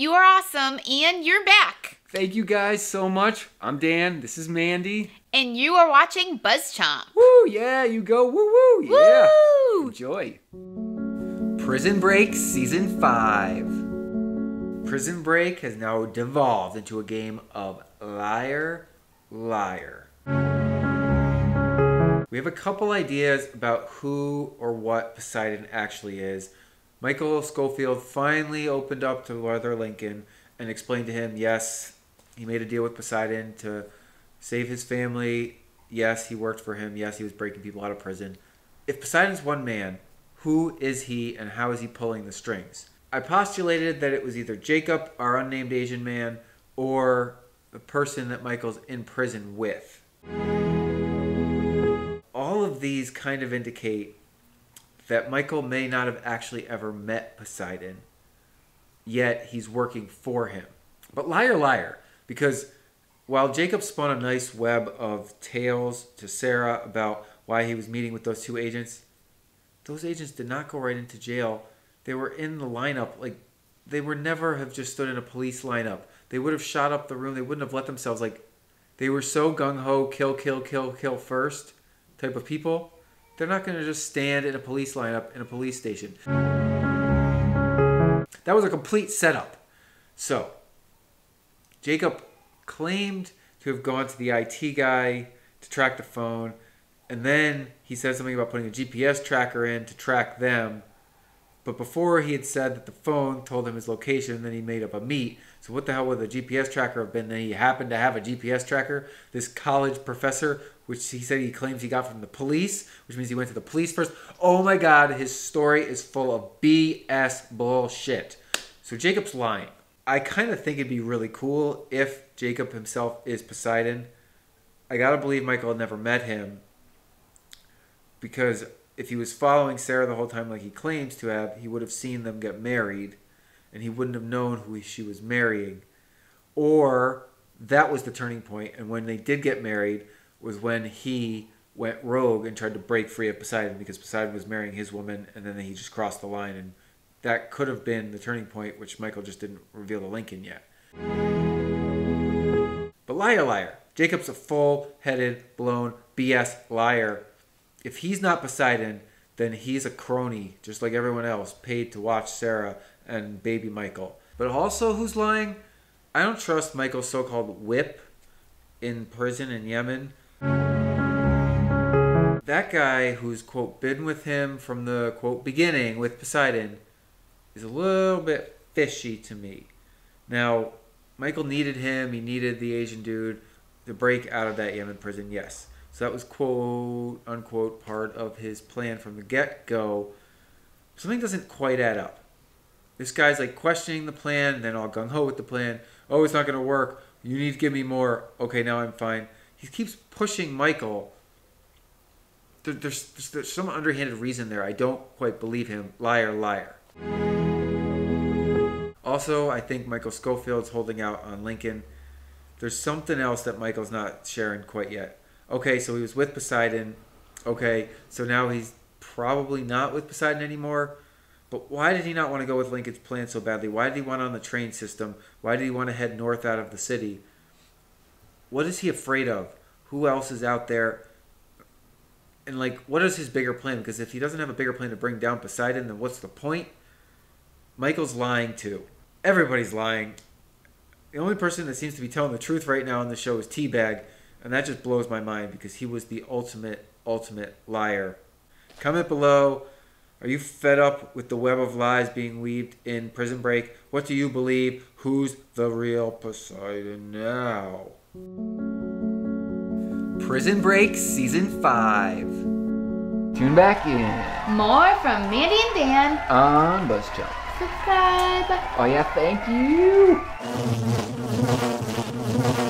You are awesome, and you're back. Thank you guys so much. I'm Dan. This is Mandy. And you are watching BuzzChomp. Woo, yeah, you go woo-woo, yeah. Woo! Enjoy. Prison Break Season 5. Prison Break has now devolved into a game of liar, liar. We have a couple ideas about who or what Poseidon actually is. Michael Scofield finally opened up to Walter Lincoln and explained to him, yes, he made a deal with Poseidon to save his family. Yes, he worked for him. Yes, he was breaking people out of prison. If Poseidon's one man, who is he and how is he pulling the strings? I postulated that it was either Jacob, our unnamed Asian man, or the person that Michael's in prison with. All of these kind of indicate that Michael may not have actually ever met Poseidon, yet he's working for him. But liar, liar, because while Jacob spun a nice web of tales to Sarah about why he was meeting with those agents did not go right into jail. They were in the lineup. Like, they would never have just stood in a police lineup. They would have shot up the room. They wouldn't have let themselves, like, they were so gung-ho, kill, kill, kill, kill first type of people. They're not going to just stand in a police lineup in a police station. That was a complete setup. So, Jacob claimed to have gone to the IT guy to track the phone, and then he said something about putting a GPS tracker in to track them. But before, he had said that the phone told him his location, and then he made up a meet. So what the hell would a GPS tracker have been? Then he happened to have a GPS tracker. This college professor, which he said he claims he got from the police, which means he went to the police first. Oh my God, his story is full of BS bullshit. So Jacob's lying. I kind of think it'd be really cool if Jacob himself is Poseidon. I gotta believe Michael never met him, because if he was following Sarah the whole time like he claims to have, he would have seen them get married, and he wouldn't have known who she was marrying. Or that was the turning point, and when they did get married was when he went rogue and tried to break free of Poseidon, because Poseidon was marrying his woman, and then he just crossed the line, and that could have been the turning point, which Michael just didn't reveal to Lincoln yet. But liar, liar. Jacob's a full-headed, blown BS liar. If he's not Poseidon, then he's a crony, just like everyone else, paid to watch Sarah and baby Michael. But also, who's lying? I don't trust Michael's so-called whip in prison in Yemen. That guy who's, quote, been with him from the, quote, beginning with Poseidon is a little bit fishy to me. Now, Michael needed him. He needed the Asian dude to break out of that Yemen prison, yes. So that was quote unquote part of his plan from the get-go. Something doesn't quite add up. This guy's like questioning the plan, and then all gung-ho with the plan. Oh, it's not going to work. You need to give me more. Okay, now I'm fine. He keeps pushing Michael. There's some underhanded reason there. I don't quite believe him. Liar, liar. Also, I think Michael Scofield's holding out on Lincoln. There's something else that Michael's not sharing quite yet. Okay, so he was with Poseidon. Okay, so now he's probably not with Poseidon anymore. But why did he not want to go with Lincoln's plan so badly? Why did he want on the train system? Why did he want to head north out of the city? What is he afraid of? Who else is out there? And, like, what is his bigger plan? Because if he doesn't have a bigger plan to bring down Poseidon, then what's the point? Michael's lying, too. Everybody's lying. The only person that seems to be telling the truth right now on the show is T-Bag. And that just blows my mind, because he was the ultimate, ultimate liar. Comment below. Are you fed up with the web of lies being weaved in Prison Break? What do you believe? Who's the real Poseidon now? Prison Break Season 5. Tune back in. More from Mandy and Dan on BuzzChomp. Subscribe. Oh yeah, thank you.